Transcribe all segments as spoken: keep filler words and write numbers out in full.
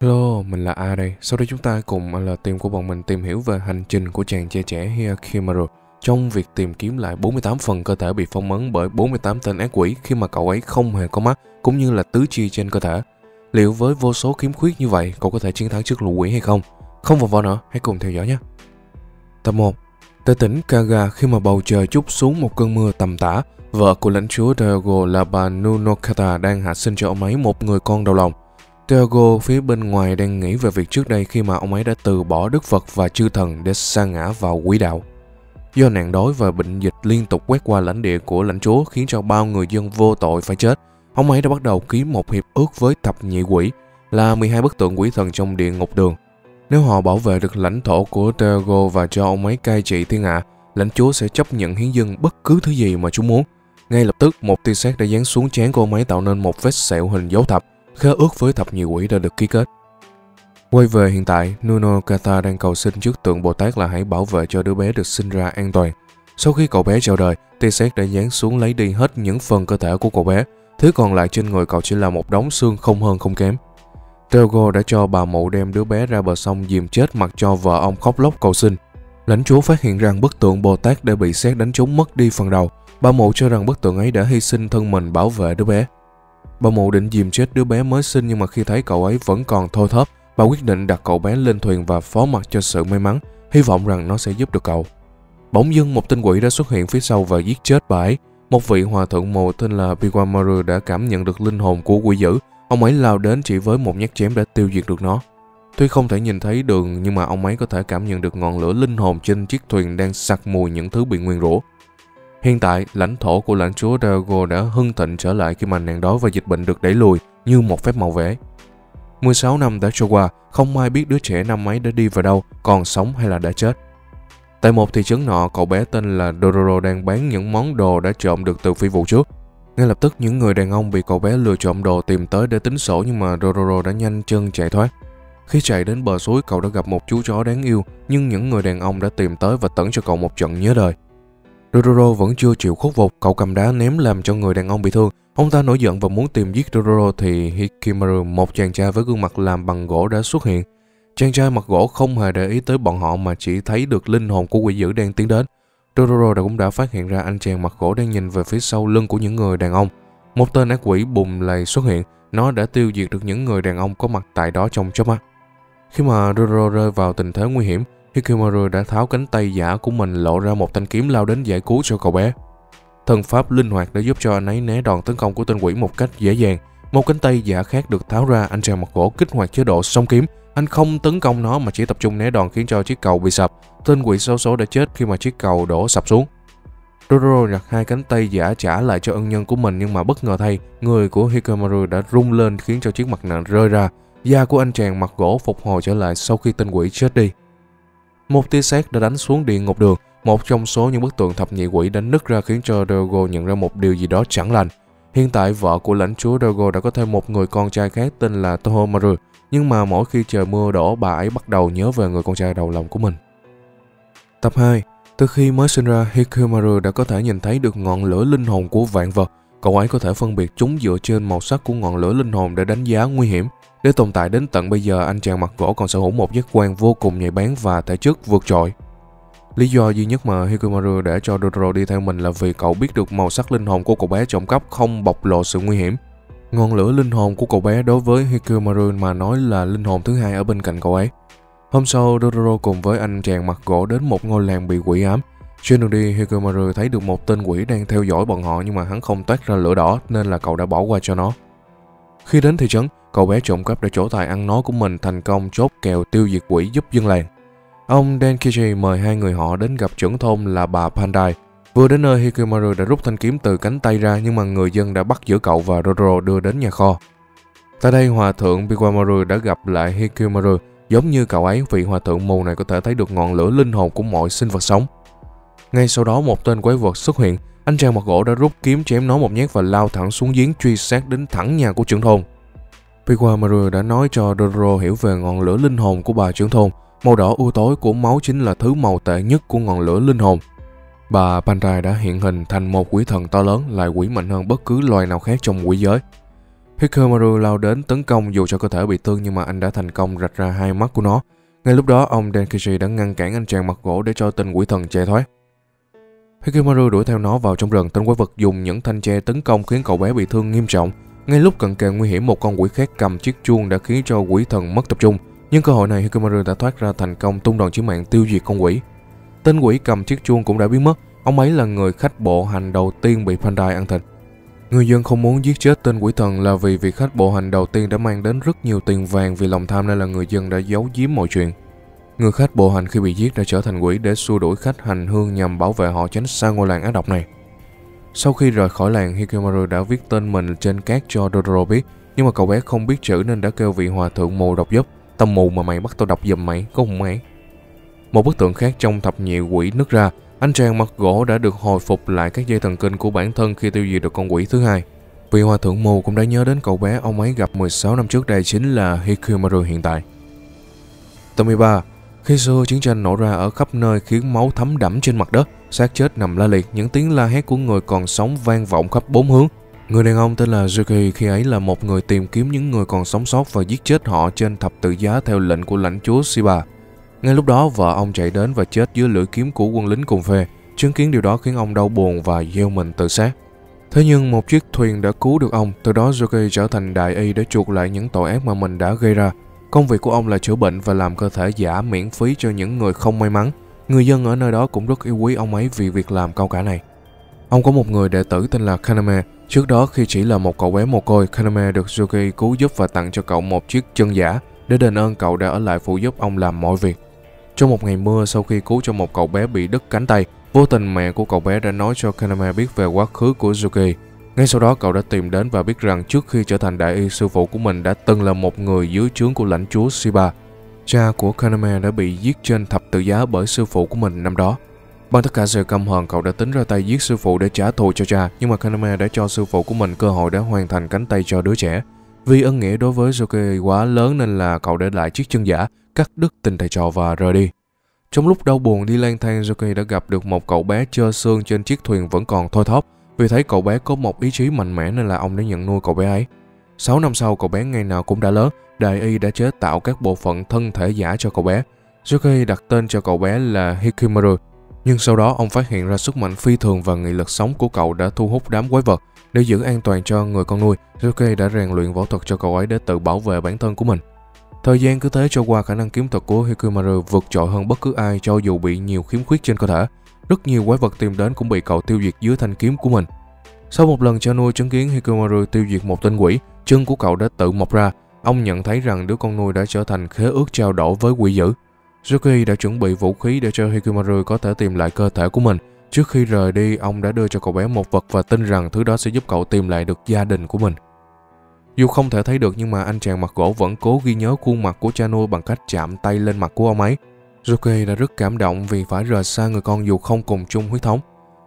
Hello, mình là A đây. Sau đây chúng ta cùng là team của bọn mình tìm hiểu về hành trình của chàng trai trẻ Hyakkimaru trong việc tìm kiếm lại bốn mươi tám phần cơ thể bị phong ấn bởi bốn mươi tám tên ác quỷ khi mà cậu ấy không hề có mắt cũng như là tứ chi trên cơ thể. Liệu với vô số khiếm khuyết như vậy, cậu có thể chiến thắng trước lũ quỷ hay không? Không vòng vo nữa, hãy cùng theo dõi nhé. Tập một. Tại tỉnh Kaga, khi mà bầu trời trút xuống một cơn mưa tầm tã, vợ của lãnh chúa Daigo là bà Nunokata đang hạ sinh cho ông ấy một người con đầu lòng. Daigo phía bên ngoài đang nghĩ về việc trước đây khi mà ông ấy đã từ bỏ Đức Phật và chư thần để sa ngã vào quỷ đạo. Do nạn đói và bệnh dịch liên tục quét qua lãnh địa của lãnh chúa khiến cho bao người dân vô tội phải chết, ông ấy đã bắt đầu ký một hiệp ước với thập nhị quỷ là mười hai bức tượng quỷ thần trong địa ngục đường. Nếu họ bảo vệ được lãnh thổ của Daigo và cho ông ấy cai trị thiên hạ, lãnh chúa sẽ chấp nhận hiến dâng bất cứ thứ gì mà chúng muốn. Ngay lập tức, một tia sét đã giáng xuống trán của ông ấy tạo nên một vết sẹo hình dấu thập. Khế ước với thập nhị quỷ đã được ký kết. Quay về hiện tại, Nunokata đang cầu xin trước tượng Bồ Tát là hãy bảo vệ cho đứa bé được sinh ra an toàn. Sau khi cậu bé chào đời, tia sét đã giáng xuống lấy đi hết những phần cơ thể của cậu bé. Thứ còn lại trên người cậu chỉ là một đống xương không hơn không kém. Daigo đã cho bà mụ đem đứa bé ra bờ sông dìm chết mặc cho vợ ông khóc lóc cầu xin. Lãnh chúa phát hiện rằng bức tượng Bồ Tát đã bị sét đánh trúng mất đi phần đầu. Bà mụ cho rằng bức tượng ấy đã hy sinh thân mình bảo vệ đứa bé. Bà mụ định dìm chết đứa bé mới sinh nhưng mà khi thấy cậu ấy vẫn còn thoi thóp, bà quyết định đặt cậu bé lên thuyền và phó mặc cho sự may mắn, hy vọng rằng nó sẽ giúp được cậu. Bỗng dưng một tên quỷ đã xuất hiện phía sau và giết chết bà ấy. Một vị hòa thượng mù tên là Biwamaru đã cảm nhận được linh hồn của quỷ dữ. Ông ấy lao đến chỉ với một nhát chém đã tiêu diệt được nó. Tuy không thể nhìn thấy đường nhưng mà ông ấy có thể cảm nhận được ngọn lửa linh hồn trên chiếc thuyền đang sặc mùi những thứ bị nguyền rủa. Hiện tại, lãnh thổ của lãnh chúa Daigo đã hưng thịnh trở lại khi mà nạn đói và dịch bệnh được đẩy lùi như một phép màu vẽ. mười sáu năm đã trôi qua, không ai biết đứa trẻ năm ấy đã đi vào đâu, còn sống hay là đã chết. Tại một thị trấn nọ, cậu bé tên là Dororo đang bán những món đồ đã trộm được từ phi vụ trước. Ngay lập tức, những người đàn ông bị cậu bé lừa trộm đồ tìm tới để tính sổ nhưng mà Dororo đã nhanh chân chạy thoát. Khi chạy đến bờ suối, cậu đã gặp một chú chó đáng yêu nhưng những người đàn ông đã tìm tới và tẩn cho cậu một trận nhớ đời. Dororo vẫn chưa chịu khuất phục, cậu cầm đá ném làm cho người đàn ông bị thương. Ông ta nổi giận và muốn tìm giết Dororo thì Hyakkimaru, một chàng trai với gương mặt làm bằng gỗ đã xuất hiện. Chàng trai mặt gỗ không hề để ý tới bọn họ mà chỉ thấy được linh hồn của quỷ dữ đang tiến đến. Dororo đã cũng đã phát hiện ra anh chàng mặt gỗ đang nhìn về phía sau lưng của những người đàn ông. Một tên ác quỷ bùng lầy xuất hiện, nó đã tiêu diệt được những người đàn ông có mặt tại đó trong chớp mắt. Khi mà Dororo rơi vào tình thế nguy hiểm, Hyakkimaru đã tháo cánh tay giả của mình lộ ra một thanh kiếm lao đến giải cứu cho cậu bé. Thần pháp linh hoạt đã giúp cho anh ấy né đòn tấn công của tên quỷ một cách dễ dàng. Một cánh tay giả khác được tháo ra, anh chàng mặt gỗ kích hoạt chế độ song kiếm. Anh không tấn công nó mà chỉ tập trung né đòn khiến cho chiếc cầu bị sập. Tên quỷ xấu số đã chết khi mà chiếc cầu đổ sập xuống. Dororo nhặt hai cánh tay giả trả lại cho ân nhân của mình nhưng mà bất ngờ thay, người của Hyakkimaru đã rung lên khiến cho chiếc mặt nạ rơi ra. Da của anh chàng mặt gỗ phục hồi trở lại sau khi tên quỷ chết đi. Một tia sét đã đánh xuống địa ngục đường, một trong số những bức tượng thập nhị quỷ đã nứt ra khiến cho Daigo nhận ra một điều gì đó chẳng lành. Hiện tại vợ của lãnh chúa Daigo đã có thêm một người con trai khác tên là Tohomaru, nhưng mà mỗi khi trời mưa đổ bà ấy bắt đầu nhớ về người con trai đầu lòng của mình. Tập hai. Từ khi mới sinh ra, Hyakkimaru đã có thể nhìn thấy được ngọn lửa linh hồn của vạn vật. Cậu ấy có thể phân biệt chúng dựa trên màu sắc của ngọn lửa linh hồn để đánh giá nguy hiểm. Để tồn tại đến tận bây giờ, anh chàng mặt gỗ còn sở hữu một giác quan vô cùng nhạy bén và thể chất vượt trội. Lý do duy nhất mà Hyakkimaru để cho Dororo đi theo mình là vì cậu biết được màu sắc linh hồn của cậu bé trộm cắp không bộc lộ sự nguy hiểm. Ngọn lửa linh hồn của cậu bé đối với Hyakkimaru mà nói là linh hồn thứ hai ở bên cạnh cậu ấy. Hôm sau, Dororo cùng với anh chàng mặt gỗ đến một ngôi làng bị quỷ ám. Trên đường đi, Hyakkimaru thấy được một tên quỷ đang theo dõi bọn họ nhưng mà hắn không toát ra lửa đỏ nên là cậu đã bỏ qua cho nó. Khi đến thị trấn, cậu bé trộm cắp đã trổ tài ăn nói của mình thành công chốt kèo tiêu diệt quỷ giúp dân làng. Ông Denkichi mời hai người họ đến gặp trưởng thôn là bà Pandai. Vừa đến nơi, Hyakkimaru đã rút thanh kiếm từ cánh tay ra nhưng mà người dân đã bắt giữ cậu và Dororo đưa đến nhà kho. Tại đây, hòa thượng Biwamaru đã gặp lại Hyakkimaru. Giống như cậu ấy, vị hòa thượng mù này có thể thấy được ngọn lửa linh hồn của mọi sinh vật sống. Ngay sau đó, một tên quái vật xuất hiện. Anh chàng mặt gỗ đã rút kiếm chém nó một nhát và lao thẳng xuống giếng truy sát đến thẳng nhà của trưởng thôn. Biwamaru đã nói cho Dororo hiểu về ngọn lửa linh hồn của bà trưởng thôn. Màu đỏ u tối của máu chính là thứ màu tệ nhất của ngọn lửa linh hồn. Bà Panrai đã hiện hình thành một quỷ thần to lớn, lại quỷ mạnh hơn bất cứ loài nào khác trong quỷ giới. Hikamaru lao đến tấn công dù cho cơ thể bị thương, nhưng mà anh đã thành công rạch ra hai mắt của nó. Ngay lúc đó, ông Denkichi đã ngăn cản anh chàng mặt gỗ để cho tên quỷ thần chạy thoát. Hikamaru đuổi theo nó vào trong rừng, tên quái vật dùng những thanh tre tấn công khiến cậu bé bị thương nghiêm trọng. Ngay lúc cận kề nguy hiểm, một con quỷ khác cầm chiếc chuông đã khiến cho quỷ thần mất tập trung. Nhưng cơ hội này Hikamaru đã thoát ra thành công, tung đòn chí mạng tiêu diệt con quỷ. Tên quỷ cầm chiếc chuông cũng đã biến mất. Ông ấy là người khách bộ hành đầu tiên bị Panrai ăn thịt. Người dân không muốn giết chết tên quỷ thần là vì vị khách bộ hành đầu tiên đã mang đến rất nhiều tiền vàng. Vì lòng tham nên là người dân đã giấu giếm mọi chuyện. Người khách bộ hành khi bị giết đã trở thành quỷ để xua đuổi khách hành hương nhằm bảo vệ họ tránh xa ngôi làng ác độc này. Sau khi rời khỏi làng, Hikamaru đã viết tên mình trên cát cho Dodoro biết. Nhưng mà cậu bé không biết chữ nên đã kêu vị hòa thượng mù đọc giúp. Tao mù mà mày bắt tao đọc giùm mày, có hùng mày. Một bức tượng khác trong thập nhị quỷ nứt ra. Anh chàng mặt gỗ đã được hồi phục lại các dây thần kinh của bản thân khi tiêu diệt được con quỷ thứ hai. Vị hòa thượng mù cũng đã nhớ đến cậu bé ông ấy gặp mười sáu năm trước đây chính là Hikamaru hiện tại. Tomiba, khi xưa chiến tranh nổ ra ở khắp nơi khiến máu thấm đẫm trên mặt đất, xác chết nằm la liệt, những tiếng la hét của người còn sống vang vọng khắp bốn hướng. Người đàn ông tên là Yuki khi ấy là một người tìm kiếm những người còn sống sót và giết chết họ trên thập tự giá theo lệnh của lãnh chúa Shiba. Ngay lúc đó, vợ ông chạy đến và chết dưới lưỡi kiếm của quân lính cùng phe. Chứng kiến điều đó khiến ông đau buồn và gieo mình tự sát. Thế nhưng một chiếc thuyền đã cứu được ông. Từ đó Yuki trở thành đại y để chuộc lại những tội ác mà mình đã gây ra. Công việc của ông là chữa bệnh và làm cơ thể giả miễn phí cho những người không may mắn. Người dân ở nơi đó cũng rất yêu quý ông ấy vì việc làm cao cả này. Ông có một người đệ tử tên là Kaname. Trước đó khi chỉ là một cậu bé mồ côi, Kaname được Yuki cứu giúp và tặng cho cậu một chiếc chân giả. Để đền ơn, cậu đã ở lại phụ giúp ông làm mọi việc. Trong một ngày mưa, sau khi cứu cho một cậu bé bị đứt cánh tay, vô tình mẹ của cậu bé đã nói cho Kaname biết về quá khứ của Yuki. Ngay sau đó cậu đã tìm đến và biết rằng trước khi trở thành đại y, sư phụ của mình đã từng là một người dưới trướng của lãnh chúa Shiba. Cha của Kaname đã bị giết trên thập tự giá bởi sư phụ của mình năm đó. Bằng tất cả sự căm hờn, cậu đã tính ra tay giết sư phụ để trả thù cho cha, nhưng mà Kaname đã cho sư phụ của mình cơ hội để hoàn thành cánh tay cho đứa trẻ. Vì ân nghĩa đối với Yuki quá lớn nên là cậu để lại chiếc chân giả, cắt đứt tình thầy trò và rời đi. Trong lúc đau buồn đi lang thang, Yuki đã gặp được một cậu bé trơ xương trên chiếc thuyền vẫn còn thoi thóp. Vì thấy cậu bé có một ý chí mạnh mẽ nên là ông đã nhận nuôi cậu bé ấy. sáu năm sau, cậu bé ngày nào cũng đã lớn, đại y đã chế tạo các bộ phận thân thể giả cho cậu bé. Yuki đặt tên cho cậu bé là Hikamaru. Nhưng sau đó ông phát hiện ra sức mạnh phi thường và nghị lực sống của cậu đã thu hút đám quái vật. Để giữ an toàn cho người con nuôi, Yuki đã rèn luyện võ thuật cho cậu ấy để tự bảo vệ bản thân của mình. Thời gian cứ thế trôi qua, khả năng kiếm thuật của Hikamaru vượt trội hơn bất cứ ai cho dù bị nhiều khiếm khuyết trên cơ thể. Rất nhiều quái vật tìm đến cũng bị cậu tiêu diệt dưới thanh kiếm của mình. Sau một lần cha nuôi chứng kiến Hikamaru tiêu diệt một tên quỷ, chân của cậu đã tự mọc ra. Ông nhận thấy rằng đứa con nuôi đã trở thành khế ước trao đổi với quỷ dữ. Yuki đã chuẩn bị vũ khí để cho Hikamaru có thể tìm lại cơ thể của mình. Trước khi rời đi, ông đã đưa cho cậu bé một vật và tin rằng thứ đó sẽ giúp cậu tìm lại được gia đình của mình. Dù không thể thấy được nhưng mà anh chàng mặt gỗ vẫn cố ghi nhớ khuôn mặt của cha nuôi bằng cách chạm tay lên mặt của ông ấy. Yuki đã rất cảm động vì phải rời xa người con dù không cùng chung huyết thống.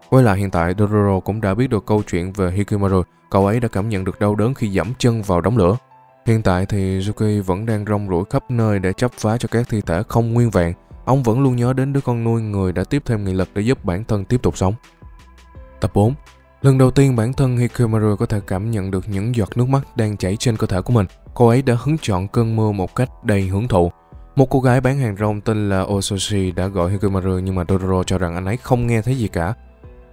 Quay lại hiện tại, Dororo cũng đã biết được câu chuyện về Hikamaru. Cậu ấy đã cảm nhận được đau đớn khi dẫm chân vào đống lửa. Hiện tại thì Yuki vẫn đang rong ruổi khắp nơi để chấp phá cho các thi thể không nguyên vẹn. Ông vẫn luôn nhớ đến đứa con nuôi, người đã tiếp thêm nghị lực để giúp bản thân tiếp tục sống. Tập bốn. Lần đầu tiên bản thân Hikamaru có thể cảm nhận được những giọt nước mắt đang chảy trên cơ thể của mình. Cô ấy đã hứng chọn cơn mưa một cách đầy hưởng thụ. Một cô gái bán hàng rong tên là Ososhi đã gọi Hikamaru nhưng mà Dororo cho rằng anh ấy không nghe thấy gì cả.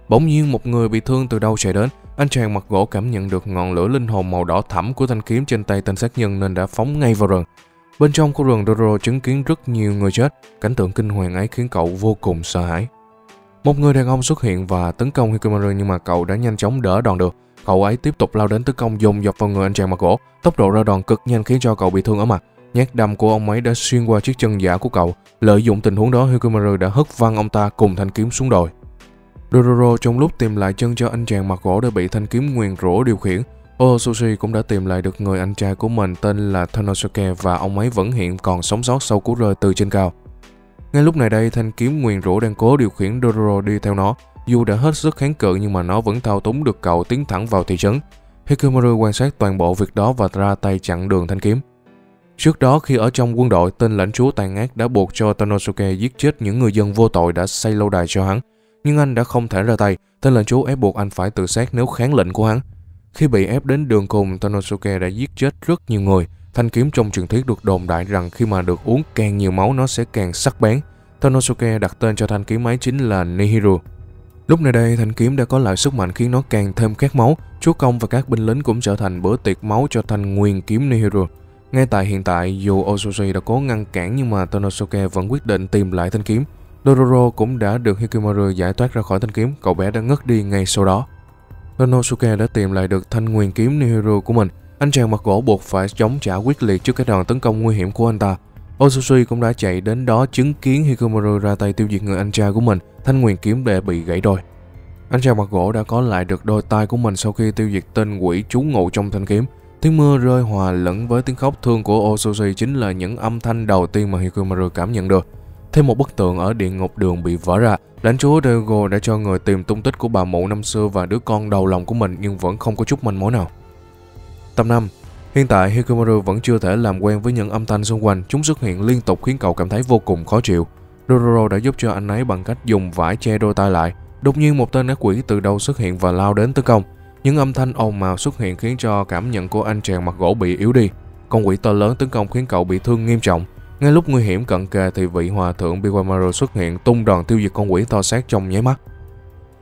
Bỗng nhiên một người bị thương từ đâu chạy đến. Anh chàng mặt gỗ cảm nhận được ngọn lửa linh hồn màu đỏ thẫm của thanh kiếm trên tay tên sát nhân nên đã phóng ngay vào rừng. Bên trong khu rừng, Dororo chứng kiến rất nhiều người chết. Cảnh tượng kinh hoàng ấy khiến cậu vô cùng sợ hãi. Một người đàn ông xuất hiện và tấn công Hikamaru nhưng mà cậu đã nhanh chóng đỡ đòn được. Cậu ấy tiếp tục lao đến tấn công dồn dập vào người anh chàng mặt gỗ. Tốc độ ra đòn cực nhanh khiến cho cậu bị thương ở mặt. Nhát đâm của ông ấy đã xuyên qua chiếc chân giả của cậu. Lợi dụng tình huống đó, Hikamaru đã hất văng ông ta cùng thanh kiếm xuống đồi. Dororo trong lúc tìm lại chân cho anh chàng mặt gỗ đã bị thanh kiếm nguyền rủa điều khiển. Ososhi cũng đã tìm lại được người anh trai của mình tên là Tanosuke và ông ấy vẫn hiện còn sống sót sau cú rơi từ trên cao. Ngay lúc này đây, thanh kiếm nguyền rủa đang cố điều khiển Dororo đi theo nó. Dù đã hết sức kháng cự nhưng mà nó vẫn thao túng được cậu tiến thẳng vào thị trấn. Hikamaru quan sát toàn bộ việc đó và ra tay chặn đường thanh kiếm. Trước đó khi ở trong quân đội, tên lãnh chúa tàn ác đã buộc cho Tanosuke giết chết những người dân vô tội đã xây lâu đài cho hắn. nhưng anh đã không thể ra tay. Tên lệnh chú ép buộc anh phải tự sát nếu kháng lệnh của hắn. Khi bị ép đến đường cùng, Tanosuke đã giết chết rất nhiều người. Thanh kiếm trong truyền thuyết được đồn đại rằng khi mà được uống càng nhiều máu nó sẽ càng sắc bén. Tanosuke đặt tên cho thanh kiếm ấy chính là Nihiru. Lúc này đây, thanh kiếm đã có lại sức mạnh khiến nó càng thêm khát máu. Chúa công và các binh lính cũng trở thành bữa tiệc máu cho thanh nguyên kiếm Nihiru. Ngay tại hiện tại, dù Ozushi đã cố ngăn cản nhưng mà Tanosuke vẫn quyết định tìm lại thanh kiếm. Dororo cũng đã được Hikimaru giải thoát ra khỏi thanh kiếm, cậu bé đã ngất đi ngay sau đó. Tanosuke đã tìm lại được thanh nguyên kiếm Nihiru của mình. Anh chàng mặt gỗ buộc phải chống trả quyết liệt trước cái đòn tấn công nguy hiểm của anh ta. Ozushi cũng đã chạy đến đó chứng kiến Hikimaru ra tay tiêu diệt người anh trai của mình. Thanh nguyên kiếm đã bị gãy đôi. Anh chàng mặt gỗ đã có lại được đôi tay của mình sau khi tiêu diệt tên quỷ trú ngụ trong thanh kiếm. Tiếng mưa rơi hòa lẫn với tiếng khóc thương của Ozushi chính là những âm thanh đầu tiên mà Hikimaru cảm nhận được. Thêm một bức tượng ở địa ngục đường bị vỡ ra. Lãnh chúa Daigo đã cho người tìm tung tích của bà mụ năm xưa và đứa con đầu lòng của mình nhưng vẫn không có chút manh mối nào. Tập năm. Hiện tại Hikimaru vẫn chưa thể làm quen với những âm thanh xung quanh, chúng xuất hiện liên tục khiến cậu cảm thấy vô cùng khó chịu. Dororo đã giúp cho anh ấy bằng cách dùng vải che đôi tai lại. Đột nhiên một tên ác quỷ từ đâu xuất hiện và lao đến tấn công. Những âm thanh ồn ào xuất hiện khiến cho cảm nhận của anh chàng mặt gỗ bị yếu đi. Con quỷ to lớn tấn công khiến cậu bị thương nghiêm trọng. Ngay lúc nguy hiểm cận kề thì vị hòa thượng Biwamaru xuất hiện tung đòn tiêu diệt con quỷ to xác trong nháy mắt.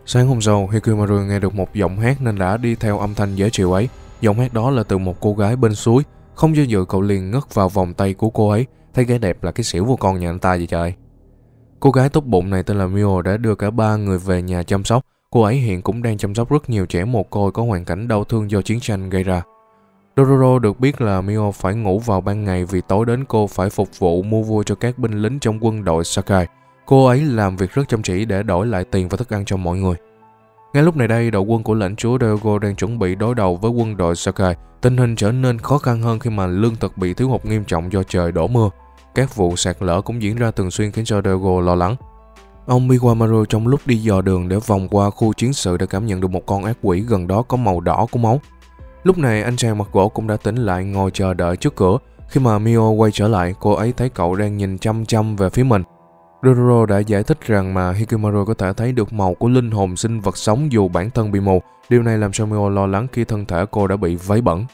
Sáng hôm sau, Hikimaru nghe được một giọng hát nên đã đi theo âm thanh dễ chịu ấy. Giọng hát đó là từ một cô gái bên suối. Không do dự cậu liền ngất vào vòng tay của cô ấy. Thấy gái đẹp là cái xỉu của con nhà anh ta vậy trời. Cô gái tốt bụng này tên là Mio đã đưa cả ba người về nhà chăm sóc. Cô ấy hiện cũng đang chăm sóc rất nhiều trẻ mồ côi có hoàn cảnh đau thương do chiến tranh gây ra. Dororo được biết là Mio phải ngủ vào ban ngày vì tối đến cô phải phục vụ mua vui cho các binh lính trong quân đội Sakai. Cô ấy làm việc rất chăm chỉ để đổi lại tiền và thức ăn cho mọi người. Ngay lúc này đây, đội quân của lãnh chúa Daigo đang chuẩn bị đối đầu với quân đội Sakai. Tình hình trở nên khó khăn hơn khi mà lương thực bị thiếu hụt nghiêm trọng do trời đổ mưa. Các vụ sạt lở cũng diễn ra thường xuyên khiến cho Daigo lo lắng. Ông Biwamaru trong lúc đi dò đường để vòng qua khu chiến sự đã cảm nhận được một con ác quỷ gần đó có màu đỏ của máu. Lúc này anh chàng mặt gỗ cũng đã tỉnh lại ngồi chờ đợi trước cửa. Khi mà Mio quay trở lại, cô ấy thấy cậu đang nhìn chăm chăm về phía mình. Dororo đã giải thích rằng mà Hikimaru có thể thấy được màu của linh hồn sinh vật sống dù bản thân bị mù. Điều này làm cho Mio lo lắng khi thân thể cô đã bị vấy bẩn.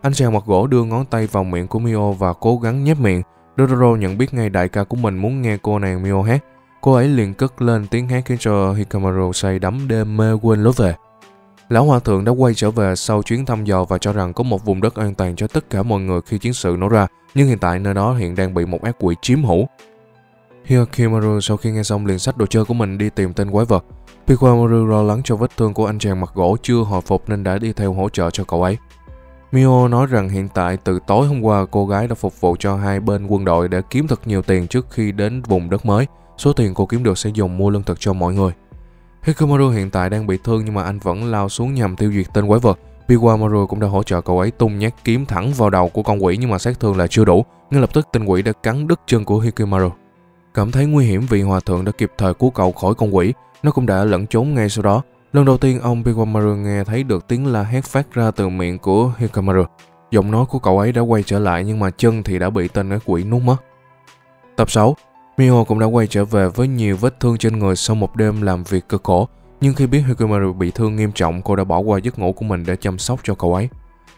Anh chàng mặt gỗ đưa ngón tay vào miệng của Mio và cố gắng nhép miệng. Dororo nhận biết ngay đại ca của mình muốn nghe cô nàng Mio hát. Cô ấy liền cất lên tiếng hát khiến cho Hikimaru say đắm đêm mê quên lối về. Lão hòa thượng đã quay trở về sau chuyến thăm dò và cho rằng có một vùng đất an toàn cho tất cả mọi người khi chiến sự nổ ra, nhưng hiện tại nơi đó hiện đang bị một ác quỷ chiếm hữu. Hikimaru sau khi nghe xong liền xách đồ chơi của mình đi tìm tên quái vật. Biwamaru lo lắng cho vết thương của anh chàng mặt gỗ chưa hồi phục nên đã đi theo hỗ trợ cho cậu ấy. Mio nói rằng hiện tại từ tối hôm qua cô gái đã phục vụ cho hai bên quân đội để kiếm thật nhiều tiền trước khi đến vùng đất mới. Số tiền cô kiếm được sẽ dùng mua lương thực cho mọi người. Hikimaru hiện tại đang bị thương nhưng mà anh vẫn lao xuống nhằm tiêu diệt tên quái vật. Biwamaru cũng đã hỗ trợ cậu ấy tung nhát kiếm thẳng vào đầu của con quỷ nhưng mà sát thương là chưa đủ. Ngay lập tức tên quỷ đã cắn đứt chân của Hikimaru. Cảm thấy nguy hiểm vì hòa thượng đã kịp thời cứu cậu khỏi con quỷ, nó cũng đã lẩn trốn ngay sau đó. Lần đầu tiên ông Biwamaru nghe thấy được tiếng la hét phát ra từ miệng của Hikimaru. Giọng nói của cậu ấy đã quay trở lại nhưng mà chân thì đã bị tên ác quỷ nuốt mất. Tập sáu. Mio cũng đã quay trở về với nhiều vết thương trên người sau một đêm làm việc cực khổ. Nhưng khi biết Hikimaru bị thương nghiêm trọng, cô đã bỏ qua giấc ngủ của mình để chăm sóc cho cậu ấy.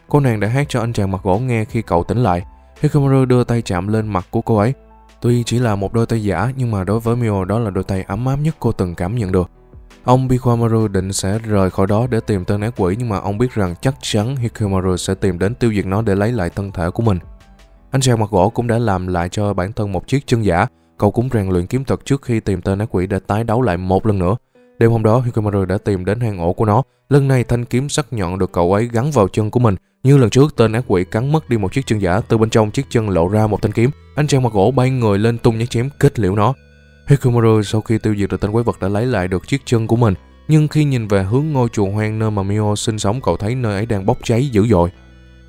Cô nàng đã hát cho anh chàng mặt gỗ nghe khi cậu tỉnh lại. Hikimaru đưa tay chạm lên mặt của cô ấy. Tuy chỉ là một đôi tay giả nhưng mà đối với Mio đó là đôi tay ấm áp nhất cô từng cảm nhận được. Ông Biwamaru định sẽ rời khỏi đó để tìm tên ác quỷ nhưng mà ông biết rằng chắc chắn Hikimaru sẽ tìm đến tiêu diệt nó để lấy lại thân thể của mình. Anh chàng mặt gỗ cũng đã làm lại cho bản thân một chiếc chân giả. Cậu cũng rèn luyện kiếm thuật trước khi tìm tên ác quỷ để tái đấu lại một lần nữa. Đêm hôm đó, Hikimaru đã tìm đến hang ổ của nó. Lần này thanh kiếm sắc nhọn được cậu ấy gắn vào chân của mình. Như lần trước, tên ác quỷ cắn mất đi một chiếc chân giả, từ bên trong chiếc chân lộ ra một thanh kiếm. Anh chàng mặt gỗ bay người lên tung nhát chém kết liễu nó. Hikimaru sau khi tiêu diệt được tên quái vật đã lấy lại được chiếc chân của mình. Nhưng khi nhìn về hướng ngôi chùa hoang nơi mà Mio sinh sống, cậu thấy nơi ấy đang bốc cháy dữ dội.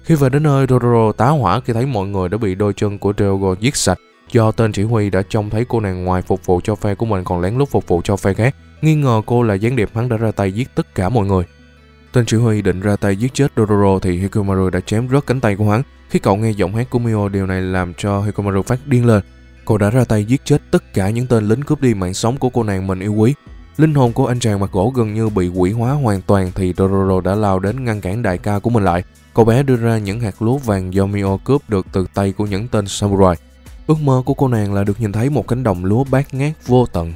Khi về đến nơi, Dororo tá hỏa khi thấy mọi người đã bị đôi chân của Daigo giết sạch. Do tên chỉ huy đã trông thấy cô nàng ngoài phục vụ cho phe của mình còn lén lút phục vụ cho phe khác, nghi ngờ cô là gián điệp hắn đã ra tay giết tất cả mọi người. Tên chỉ huy định ra tay giết chết Dororo thì Hikimaru đã chém rớt cánh tay của hắn. Khi cậu nghe giọng hát của Mio, điều này làm cho Hikimaru phát điên lên. Cô đã ra tay giết chết tất cả những tên lính cướp đi mạng sống của cô nàng mình yêu quý. Linh hồn của anh chàng mặt gỗ gần như bị quỷ hóa hoàn toàn thì Dororo đã lao đến ngăn cản đại ca của mình lại. Cậu bé đưa ra những hạt lúa vàng do Mio cướp được từ tay của những tên samurai. Ước mơ của cô nàng là được nhìn thấy một cánh đồng lúa bát ngát vô tận.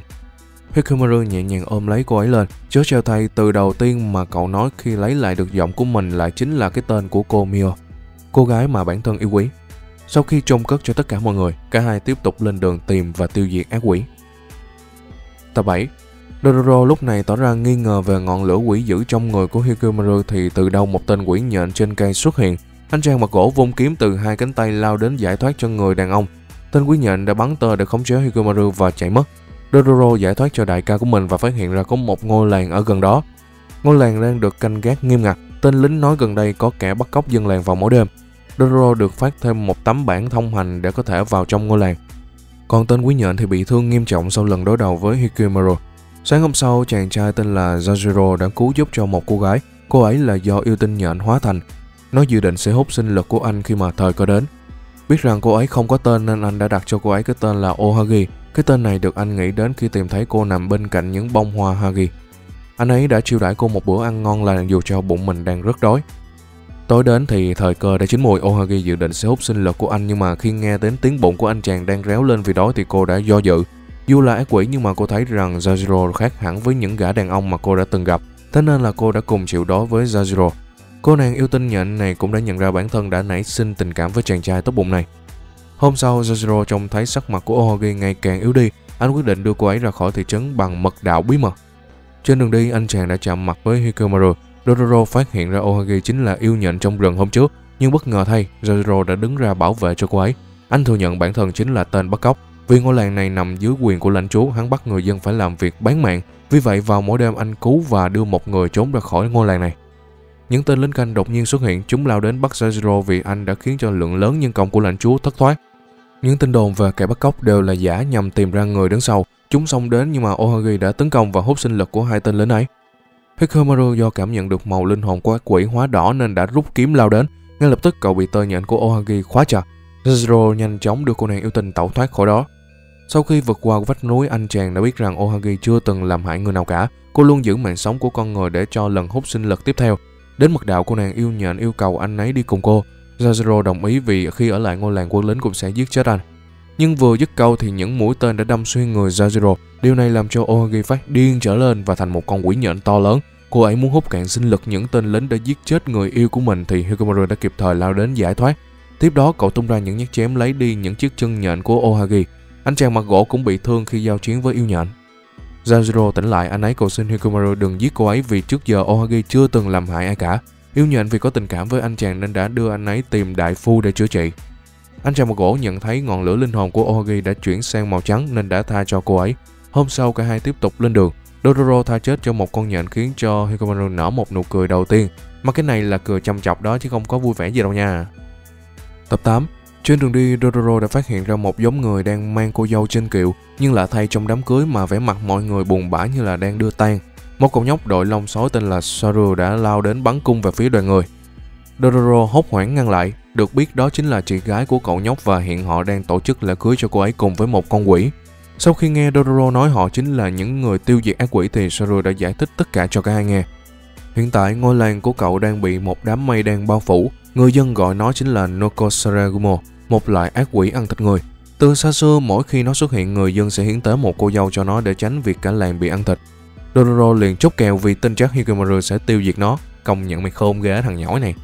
Hikamaru nhẹ nhàng ôm lấy cô ấy lên. Chớ treo tay từ đầu tiên mà cậu nói khi lấy lại được giọng của mình lại chính là cái tên của cô Mio, cô gái mà bản thân yêu quý. Sau khi chôn cất cho tất cả mọi người, cả hai tiếp tục lên đường tìm và tiêu diệt ác quỷ. Tập bảy. Dororo lúc này tỏ ra nghi ngờ về ngọn lửa quỷ dữ trong người của Hikamaru thì từ đâu một tên quỷ nhện trên cây xuất hiện. Anh chàng mặt gỗ vung kiếm từ hai cánh tay lao đến giải thoát cho người đàn ông. Tên quỷ nhện đã bắn tơ để khống chế Hikamaru và chạy mất. Dororo giải thoát cho đại ca của mình và phát hiện ra có một ngôi làng ở gần đó. Ngôi làng đang được canh gác nghiêm ngặt. Tên lính nói gần đây có kẻ bắt cóc dân làng vào mỗi đêm. Dororo được phát thêm một tấm bản thông hành để có thể vào trong ngôi làng. Còn tên quỷ nhện thì bị thương nghiêm trọng sau lần đối đầu với Hikamaru. Sáng hôm sau, chàng trai tên là Yajiro đã cứu giúp cho một cô gái. Cô ấy là do yêu tinh nhện hóa thành. Nó dự định sẽ hút sinh lực của anh khi mà thời cơ đến. Biết rằng cô ấy không có tên nên anh đã đặt cho cô ấy cái tên là Ohagi. Cái tên này được anh nghĩ đến khi tìm thấy cô nằm bên cạnh những bông hoa Hagi. Anh ấy đã chiêu đãi cô một bữa ăn ngon lành dù cho bụng mình đang rất đói. Tối đến thì thời cơ đã chín mùi. Ohagi dự định sẽ hút sinh lực của anh nhưng mà khi nghe đến tiếng bụng của anh chàng đang réo lên vì đói thì cô đã do dự. Dù là ác quỷ nhưng mà cô thấy rằng Yajiro khác hẳn với những gã đàn ông mà cô đã từng gặp. Thế nên là cô đã cùng chịu đói với Yajiro. Cô nàng yêu tinh nhện này cũng đã nhận ra bản thân đã nảy sinh tình cảm với chàng trai tốt bụng này. Hôm sau, Yajiro trông thấy sắc mặt của Ohagi ngày càng yếu đi. Anh quyết định đưa cô ấy ra khỏi thị trấn bằng mật đạo bí mật. Trên đường đi, anh chàng đã chạm mặt với Hikamaru. Dororo phát hiện ra Ohagi chính là yêu nhện trong rừng hôm trước. Nhưng bất ngờ thay, Yajiro đã đứng ra bảo vệ cho cô ấy. Anh thừa nhận bản thân chính là tên bắt cóc. Vì ngôi làng này nằm dưới quyền của lãnh chúa, hắn bắt người dân phải làm việc bán mạng. Vì vậy, vào mỗi đêm anh cứu và đưa một người trốn ra khỏi ngôi làng này. Những tên lính canh đột nhiên xuất hiện, chúng lao đến bắt Yajiro vì anh đã khiến cho lượng lớn nhân công của lãnh chúa thất thoát. Những tin đồn về kẻ bắt cóc đều là giả nhằm tìm ra người đứng sau. Chúng xông đến nhưng mà Ohagi đã tấn công và hút sinh lực của hai tên lính ấy. Hikamaru do cảm nhận được màu linh hồn của ác quỷ hóa đỏ nên đã rút kiếm lao đến. Ngay lập tức cậu bị tơ nhện của Ohagi khóa chặt. Yajiro nhanh chóng đưa cô nàng yêu tình tẩu thoát khỏi đó. Sau khi vượt qua vách núi, anh chàng đã biết rằng Ohagi chưa từng làm hại người nào cả. Cô luôn giữ mạng sống của con người để cho lần hút sinh lực tiếp theo. Đến mật đạo, cô nàng yêu nhện yêu cầu anh ấy đi cùng cô. Yajiro đồng ý vì khi ở lại ngôi làng quân lính cũng sẽ giết chết anh. Nhưng vừa dứt câu thì những mũi tên đã đâm xuyên người Yajiro. Điều này làm cho Ohagi phát điên trở lên và thành một con quỷ nhện to lớn. Cô ấy muốn hút cạn sinh lực những tên lính đã giết chết người yêu của mình thì Hikamaru đã kịp thời lao đến giải thoát. Tiếp đó cậu tung ra những nhát chém lấy đi những chiếc chân nhện của Ohagi. Anh chàng mặt gỗ cũng bị thương khi giao chiến với yêu nhện. Yajiro tỉnh lại, anh ấy cầu xin Hikamaru đừng giết cô ấy vì trước giờ Ohagi chưa từng làm hại ai cả. Yêu nhện vì có tình cảm với anh chàng nên đã đưa anh ấy tìm đại phu để chữa trị. Anh chàng mặt gỗ nhận thấy ngọn lửa linh hồn của Ohagi đã chuyển sang màu trắng nên đã tha cho cô ấy. Hôm sau cả hai tiếp tục lên đường. Dororo tha chết cho một con nhện khiến cho Hikamaru nở một nụ cười đầu tiên. Mà cái này là cười chăm chọc đó chứ không có vui vẻ gì đâu nha. Tập tám. Trên đường đi, Dororo đã phát hiện ra một nhóm người đang mang cô dâu trên kiệu, nhưng lạ thay trong đám cưới mà vẻ mặt mọi người buồn bã như là đang đưa tang. Một cậu nhóc đội lông sói tên là Saru đã lao đến bắn cung về phía đoàn người. Dororo hốt hoảng ngăn lại, được biết đó chính là chị gái của cậu nhóc và hiện họ đang tổ chức lễ cưới cho cô ấy cùng với một con quỷ. Sau khi nghe Dororo nói họ chính là những người tiêu diệt ác quỷ thì Saru đã giải thích tất cả cho cả hai nghe. Hiện tại ngôi làng của cậu đang bị một đám mây đen bao phủ, người dân gọi nó chính là Nokosaragumo, một loại ác quỷ ăn thịt người. Từ xa xưa mỗi khi nó xuất hiện người dân sẽ hiến tế một cô dâu cho nó để tránh việc cả làng bị ăn thịt. Dororo liền chốt kèo vì tin chắc Hikamaru sẽ tiêu diệt nó. Công nhận mày khôn ghê thằng nhỏ này.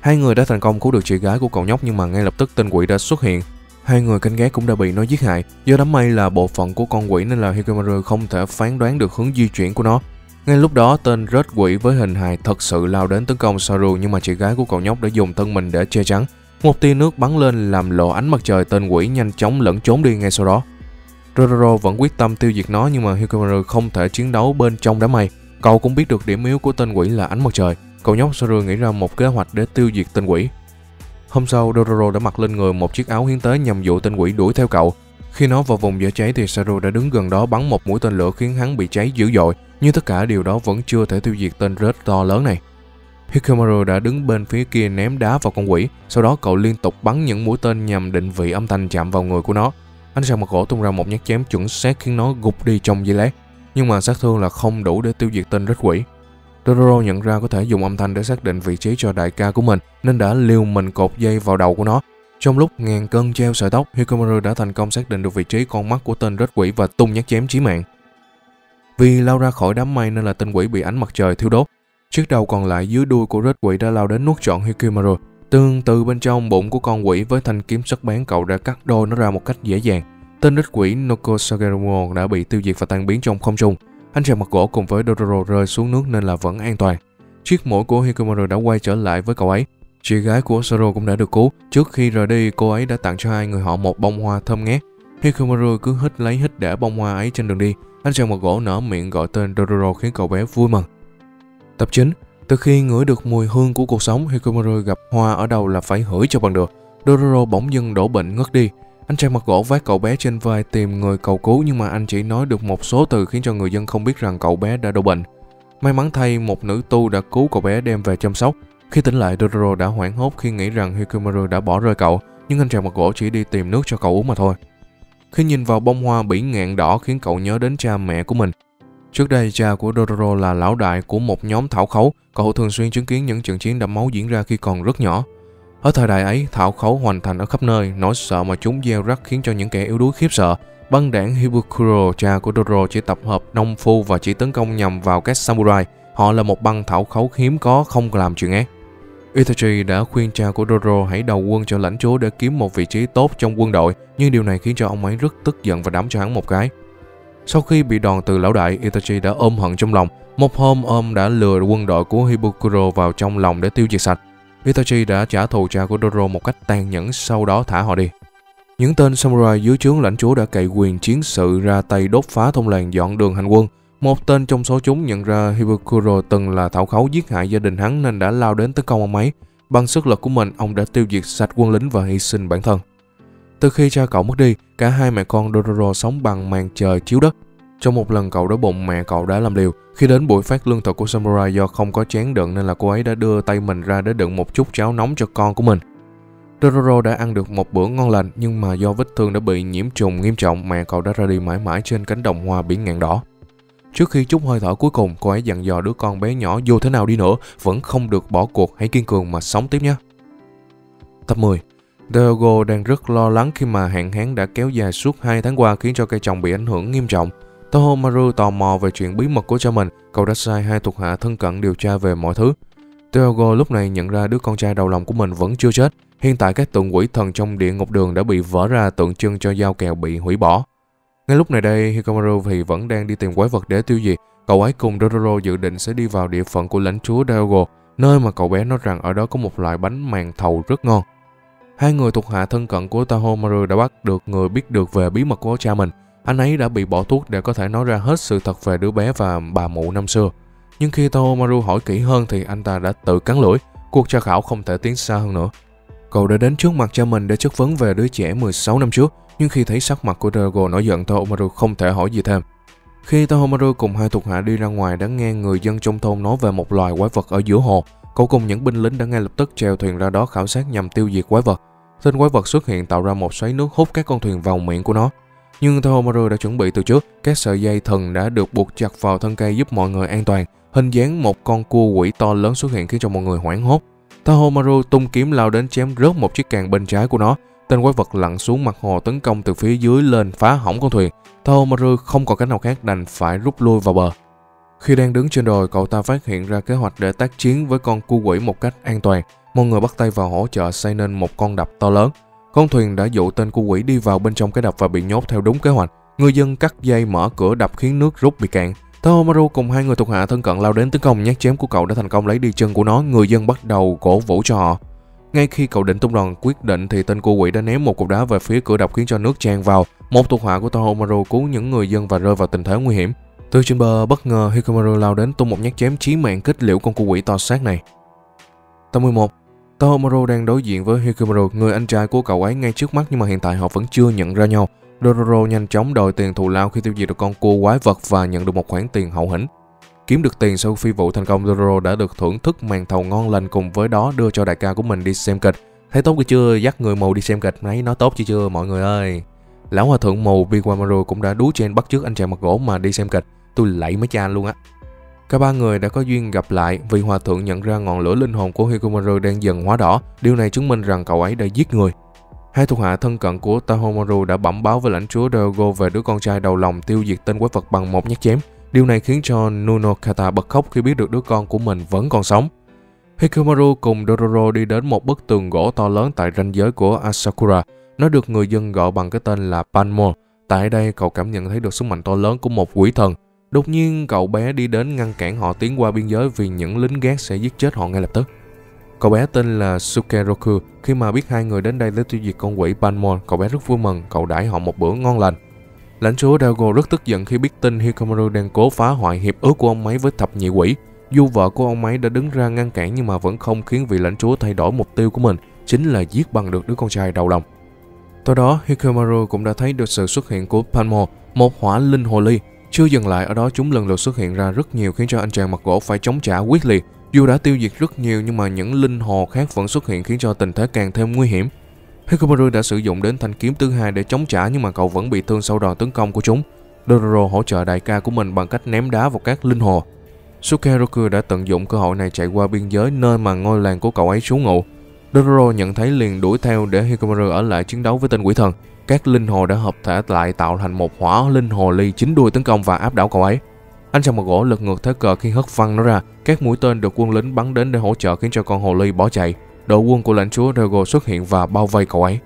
Hai người đã thành công cứu được chị gái của cậu nhóc nhưng mà ngay lập tức tên quỷ đã xuất hiện. Hai người canh gác cũng đã bị nó giết hại. Do đám mây là bộ phận của con quỷ nên là Hikamaru không thể phán đoán được hướng di chuyển của nó. Ngay lúc đó tên rết quỷ với hình hài thật sự lao đến tấn công Saru nhưng mà chị gái của cậu nhóc đã dùng thân mình để che chắn. Một tia nước bắn lên làm lộ ánh mặt trời, tên quỷ nhanh chóng lẫn trốn đi ngay sau đó. Dororo vẫn quyết tâm tiêu diệt nó nhưng mà Hikamaru không thể chiến đấu bên trong đám mây. Cậu cũng biết được điểm yếu của tên quỷ là ánh mặt trời. Cậu nhóc Saru nghĩ ra một kế hoạch để tiêu diệt tên quỷ. Hôm sau Dororo đã mặc lên người một chiếc áo hiến tế nhằm dụ tên quỷ đuổi theo cậu. Khi nó vào vùng dễ cháy thì Saru đã đứng gần đó bắn một mũi tên lửa khiến hắn bị cháy dữ dội. Nhưng tất cả điều đó vẫn chưa thể tiêu diệt tên rết to lớn này. Hikamaru đã đứng bên phía kia ném đá vào con quỷ. Sau đó cậu liên tục bắn những mũi tên nhằm định vị âm thanh chạm vào người của nó. Anh chàng mặt gỗ tung ra một nhát chém chuẩn xác khiến nó gục đi trong giây lát. nhưng mà sát thương là không đủ để tiêu diệt tên rết quỷ. Totoro nhận ra có thể dùng âm thanh để xác định vị trí cho đại ca của mình nên đã liều mình cột dây vào đầu của nó. Trong lúc ngàn cân treo sợi tóc, Hikamaru đã thành công xác định được vị trí con mắt của tên rết quỷ và tung nhát chém chí mạng. Vì lao ra khỏi đám mây nên là tên quỷ bị ánh mặt trời thiêu đốt. Chiếc đầu còn lại dưới đuôi của rết quỷ đã lao đến nuốt trọn Hikamaru. Tương tự bên trong bụng của con quỷ với thanh kiếm sắc bén, cậu đã cắt đôi nó ra một cách dễ dàng. Tên rết quỷ Noko Sagerumo đã bị tiêu diệt và tan biến trong không trung. Anh chàng mặt gỗ cùng với Dororo rơi xuống nước nên là vẫn an toàn. Chiếc mũi của Hikamaru đã quay trở lại với cậu ấy. Chị gái của Soro cũng đã được cứu. Trước khi rời đi, cô ấy đã tặng cho hai người họ một bông hoa thơm ngát. Hikamaru cứ hít lấy hít để bông hoa ấy trên đường đi. Anh chàng mặt gỗ nở miệng gọi tên Dororo khiến cậu bé vui mừng. Tập chín. Từ khi ngửi được mùi hương của cuộc sống, Hikamaru gặp hoa ở đâu là phải hửi cho bằng được. Dororo bỗng dưng đổ bệnh ngất đi. Anh trai mặt gỗ vác cậu bé trên vai tìm người cầu cứu, nhưng mà anh chỉ nói được một số từ khiến cho người dân không biết rằng cậu bé đã đổ bệnh. May mắn thay, một nữ tu đã cứu cậu bé đem về chăm sóc. Khi tỉnh lại, Dororo đã hoảng hốt khi nghĩ rằng Hikamaru đã bỏ rơi cậu, nhưng anh trai mặt gỗ chỉ đi tìm nước cho cậu uống mà thôi. Khi nhìn vào bông hoa bỉ ngạn đỏ khiến cậu nhớ đến cha mẹ của mình. Trước đây, cha của Dororo là lão đại của một nhóm thảo khấu. Cậu thường xuyên chứng kiến những trận chiến đẫm máu diễn ra khi còn rất nhỏ. Ở thời đại ấy, thảo khấu hoành hành ở khắp nơi, nỗi sợ mà chúng gieo rắc khiến cho những kẻ yếu đuối khiếp sợ. Băng đảng Hibukuro, cha của Dororo, chỉ tập hợp nông phu và chỉ tấn công nhằm vào các samurai. Họ là một băng thảo khấu hiếm có không làm chuyện ác. Itachi đã khuyên cha của Dororo hãy đầu quân cho lãnh chúa để kiếm một vị trí tốt trong quân đội, nhưng điều này khiến cho ông ấy rất tức giận và đấm cho hắn một cái. Sau khi bị đòn từ lão đại, Itachi đã ôm hận trong lòng. Một hôm, ông đã lừa quân đội của Hibukuro vào trong lòng để tiêu diệt sạch. Itachi đã trả thù cha của Dororo một cách tàn nhẫn, sau đó thả họ đi. Những tên samurai dưới trướng lãnh chúa đã cậy quyền chiến sự ra tay đốt phá thôn làng, dọn đường hành quân. Một tên trong số chúng nhận ra Hibukuro từng là thảo khấu giết hại gia đình hắn nên đã lao đến tấn công ông ấy. Bằng sức lực của mình, ông đã tiêu diệt sạch quân lính và hy sinh bản thân. Từ khi cha cậu mất đi, cả hai mẹ con Dororo sống bằng màn trời chiếu đất. Trong một lần, cậu đói bụng, mẹ cậu đã làm liều. Khi đến buổi phát lương thực của samurai, do không có chén đựng nên là cô ấy đã đưa tay mình ra để đựng một chút cháo nóng cho con của mình. Dororo đã ăn được một bữa ngon lành, nhưng mà do vết thương đã bị nhiễm trùng nghiêm trọng, mẹ cậu đã ra đi mãi mãi trên cánh đồng hoa biển ngạn đỏ. Trước khi trút hơi thở cuối cùng, cô ấy dặn dò đứa con bé nhỏ dù thế nào đi nữa vẫn không được bỏ cuộc, hãy kiên cường mà sống tiếp nhé. Tập mười. Diogo đang rất lo lắng khi mà hạn hán đã kéo dài suốt hai tháng qua khiến cho cây trồng bị ảnh hưởng nghiêm trọng. Tohomaru tò mò về chuyện bí mật của cha mình, cậu đã sai hai thuộc hạ thân cận điều tra về mọi thứ. Diogo lúc này nhận ra đứa con trai đầu lòng của mình vẫn chưa chết. Hiện tại các tượng quỷ thần trong địa ngục đường đã bị vỡ ra, tượng trưng cho giao kèo bị hủy bỏ. Ngay lúc này đây, Hikamaru thì vẫn đang đi tìm quái vật để tiêu diệt. Cậu ấy cùng Dororo dự định sẽ đi vào địa phận của lãnh chúa Diogo, nơi mà cậu bé nói rằng ở đó có một loại bánh màng thầu rất ngon. Hai người thuộc hạ thân cận của Tohomaru đã bắt được người biết được về bí mật của cha mình. Anh ấy đã bị bỏ thuốc để có thể nói ra hết sự thật về đứa bé và bà mụ năm xưa. Nhưng khi Tohomaru hỏi kỹ hơn thì anh ta đã tự cắn lưỡi. Cuộc tra khảo không thể tiến xa hơn nữa. Cậu đã đến trước mặt cha mình để chất vấn về đứa trẻ mười sáu năm trước, nhưng khi thấy sắc mặt của Diogo nổi giận, Tohomaru không thể hỏi gì thêm. Khi Tohomaru cùng hai thuộc hạ đi ra ngoài đã nghe người dân trong thôn nói về một loài quái vật ở giữa hồ. Cậu cùng những binh lính đã ngay lập tức chèo thuyền ra đó khảo sát nhằm tiêu diệt quái vật. Tên quái vật xuất hiện tạo ra một xoáy nước hút các con thuyền vào miệng của nó. Nhưng Tohomaru đã chuẩn bị từ trước, các sợi dây thần đã được buộc chặt vào thân cây giúp mọi người an toàn. Hình dáng một con cua quỷ to lớn xuất hiện khiến cho mọi người hoảng hốt. Tohomaru tung kiếm lao đến chém rớt một chiếc càng bên trái của nó. Tên quái vật lặn xuống mặt hồ tấn công từ phía dưới lên phá hỏng con thuyền. Tohomaru không còn cách nào khác đành phải rút lui vào bờ. Khi đang đứng trên đồi, cậu ta phát hiện ra kế hoạch để tác chiến với con cua quỷ một cách an toàn. Mọi người bắt tay vào hỗ trợ xây nên một con đập to lớn. Con thuyền đã dụ tên cua quỷ đi vào bên trong cái đập và bị nhốt theo đúng kế hoạch. Người dân cắt dây mở cửa đập khiến nước rút bị cạn. Tohomaru cùng hai người thuộc hạ thân cận lao đến tấn công, nhát chém của cậu đã thành công lấy đi chân của nó. Người dân bắt đầu cổ vũ cho họ. Ngay khi cậu định tung đòn quyết định thì tên cua quỷ đã ném một cục đá về phía cửa đập khiến cho nước tràn vào. Một thuộc hạ của Tohomaru cứu những người dân và rơi vào tình thế nguy hiểm. Từ trên bờ, bất ngờ Hikamaru lao đến tung một nhát chém chí mạng kết liễu con cua quỷ to xác này. Tập mười một. Tohomaru đang đối diện với Hikamaru, người anh trai của cậu ấy ngay trước mắt, nhưng mà hiện tại họ vẫn chưa nhận ra nhau. Dororo nhanh chóng đòi tiền thù lao khi tiêu diệt được con cua quái vật và nhận được một khoản tiền hậu hĩnh. Kiếm được tiền sau phi vụ thành công, Dororo đã được thưởng thức màn thầu ngon lành, cùng với đó đưa cho đại ca của mình đi xem kịch. Thấy tốt chưa chưa, dắt người mù đi xem kịch, nấy nó tốt chưa chưa mọi người ơi. Lão hòa thượng mù Biwamaru cũng đã đú chen bắt chước anh chàng mặt gỗ mà đi xem kịch. tôi lạy mấy cha luôn á. Cả ba người đã có duyên gặp lại vì hòa thượng nhận ra ngọn lửa linh hồn của Hikomaru đang dần hóa đỏ. Điều này chứng minh rằng cậu ấy đã giết người. Hai thuộc hạ thân cận của Tahomaru đã bẩm báo với lãnh chúa Diogo về đứa con trai đầu lòng tiêu diệt tên quái vật bằng một nhát chém. Điều này khiến cho Nunokata bật khóc khi biết được đứa con của mình vẫn còn sống. Hikomaru cùng Dororo đi đến một bức tường gỗ to lớn tại ranh giới của Asakura. Nó được người dân gọi bằng cái tên là Panmo. Tại đây cậu cảm nhận thấy được sức mạnh to lớn của một quỷ thần. Đột nhiên cậu bé đi đến ngăn cản họ tiến qua biên giới vì những lính gác sẽ giết chết họ ngay lập tức. Cậu bé tên là Sukeroku. Khi mà biết hai người đến đây để tiêu diệt con quỷ Panmon, cậu bé rất vui mừng, cậu đãi họ một bữa ngon lành. Lãnh chúa Diogo rất tức giận khi biết tin Hikomaru đang cố phá hoại hiệp ước của ông ấy với thập nhị quỷ. Dù vợ của ông ấy đã đứng ra ngăn cản nhưng mà vẫn không khiến vị lãnh chúa thay đổi mục tiêu của mình, chính là giết bằng được đứa con trai đầu lòng. Tối đó, Hikomaru cũng đã thấy được sự xuất hiện của Panmo, một hỏa linh hồ ly. Chưa dừng lại ở đó, chúng lần lượt xuất hiện ra rất nhiều khiến cho anh chàng mặt gỗ phải chống trả quyết liệt. Dù đã tiêu diệt rất nhiều nhưng mà những linh hồ khác vẫn xuất hiện khiến cho tình thế càng thêm nguy hiểm. Hikomaru đã sử dụng đến thanh kiếm thứ hai để chống trả nhưng mà cậu vẫn bị thương sau đòn tấn công của chúng. Dororo hỗ trợ đại ca của mình bằng cách ném đá vào các linh hồ. Sukeroku đã tận dụng cơ hội này chạy qua biên giới nơi mà ngôi làng của cậu ấy trú ngụ. Dororo nhận thấy liền đuổi theo để Hikomaru ở lại chiến đấu với tên quỷ thần. Các linh hồ đã hợp thể lại tạo thành một hỏa linh hồ ly chín đuôi tấn công và áp đảo cậu ấy. Anh chàng mặt gỗ lật ngược thế cờ khi hất văng nó ra. Các mũi tên được quân lính bắn đến để hỗ trợ khiến cho con hồ ly bỏ chạy. Đội quân của lãnh chúa Diogo xuất hiện và bao vây cậu ấy.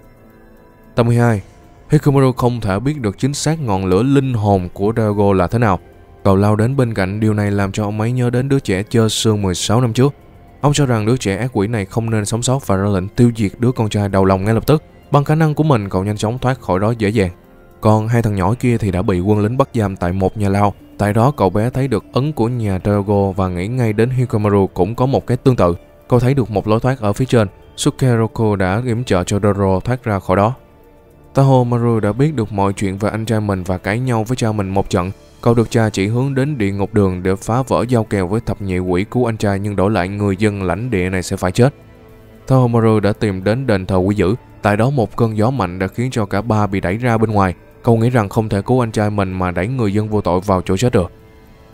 Tập mười hai. Hikomaru không thể biết được chính xác ngọn lửa linh hồn của Diogo là thế nào. Cậu lao đến bên cạnh, điều này làm cho ông ấy nhớ đến đứa trẻ chơi sương mười sáu năm trước. Ông cho rằng đứa trẻ ác quỷ này không nên sống sót và ra lệnh tiêu diệt đứa con trai đầu lòng ngay lập tức. Bằng khả năng của mình, cậu nhanh chóng thoát khỏi đó dễ dàng. Còn hai thằng nhỏ kia thì đã bị quân lính bắt giam tại một nhà lao. Tại đó cậu bé thấy được ấn của nhà Diogo và nghĩ ngay đến Hikomaru cũng có một cái tương tự. Cậu thấy được một lối thoát ở phía trên. Sukeroku đã yểm trợ cho Dororo thoát ra khỏi đó. Tahomaru đã biết được mọi chuyện về anh trai mình và cãi nhau với cha mình một trận. Cậu được cha chỉ hướng đến địa ngục đường để phá vỡ giao kèo với thập nhị quỷ cứu anh trai, nhưng đổi lại người dân lãnh địa này sẽ phải chết. Tahomaru đã tìm đến đền thờ quỷ dữ. Tại đó một cơn gió mạnh đã khiến cho cả ba bị đẩy ra bên ngoài. Cậu nghĩ rằng không thể cứu anh trai mình mà đẩy người dân vô tội vào chỗ chết được.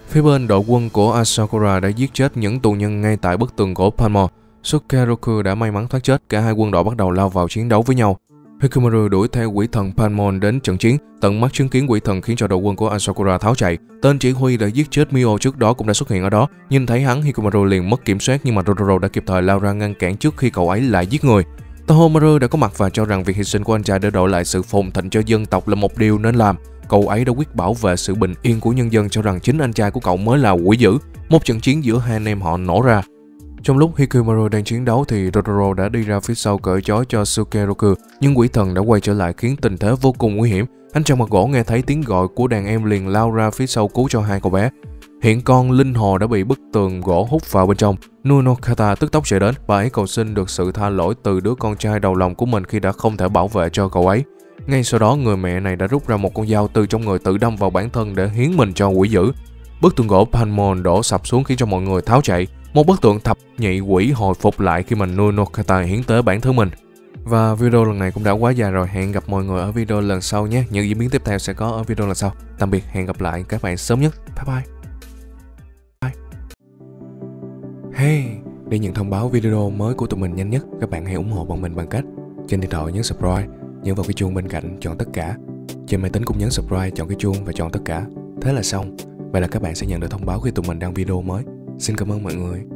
Phía bên, đội quân của Asakura đã giết chết những tù nhân ngay tại bức tường gỗ Panmo. Sukeroku đã may mắn thoát chết, cả hai quân đội bắt đầu lao vào chiến đấu với nhau. Hikomaru đuổi theo quỷ thần Panmo đến trận chiến, tận mắt chứng kiến quỷ thần khiến cho đội quân của Asakura tháo chạy. Tên chỉ huy đã giết chết Mio trước đó cũng đã xuất hiện ở đó. Nhìn thấy hắn, Hikomaru liền mất kiểm soát nhưng mà Dororo đã kịp thời lao ra ngăn cản trước khi cậu ấy lại giết người. Tahomaru đã có mặt và cho rằng việc hy sinh của anh trai để đổi lại sự phồn thịnh cho dân tộc là một điều nên làm. Cậu ấy đã quyết bảo vệ sự bình yên của nhân dân, cho rằng chính anh trai của cậu mới là quỷ dữ. Một trận chiến giữa hai anh em họ nổ ra. Trong lúc Hikomaru đang chiến đấu thì Dororo đã đi ra phía sau cởi trói cho Sukeroku, nhưng quỷ thần đã quay trở lại khiến tình thế vô cùng nguy hiểm. Anh chàng mặt gỗ nghe thấy tiếng gọi của đàn em liền lao ra phía sau cứu cho hai cậu bé. Hiện con linh hồ đã bị bức tường gỗ hút vào bên trong. Nunokata tức tốc chạy đến, bà ấy cầu xin được sự tha lỗi từ đứa con trai đầu lòng của mình khi đã không thể bảo vệ cho cậu ấy. Ngay sau đó, người mẹ này đã rút ra một con dao từ trong người tự đâm vào bản thân để hiến mình cho quỷ dữ. Bức tường gỗ Panmon đổ sập xuống khiến cho mọi người tháo chạy. Một bức tượng thập nhị quỷ hồi phục lại khi mà Nunokata hiến tế bản thân mình. Và video lần này cũng đã quá dài rồi, hẹn gặp mọi người ở video lần sau nhé. Những diễn biến tiếp theo sẽ có ở video lần sau. Tạm biệt, hẹn gặp lại các bạn sớm nhất. Bye bye. Hey, để nhận thông báo video mới của tụi mình nhanh nhất, các bạn hãy ủng hộ bọn mình bằng cách trên điện thoại nhấn subscribe, nhấn vào cái chuông bên cạnh chọn tất cả. Trên máy tính cũng nhấn subscribe, chọn cái chuông và chọn tất cả. Thế là xong. Vậy là các bạn sẽ nhận được thông báo khi tụi mình đăng video mới. Xin cảm ơn mọi người.